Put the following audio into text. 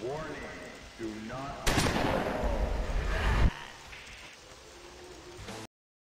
Warning, do not...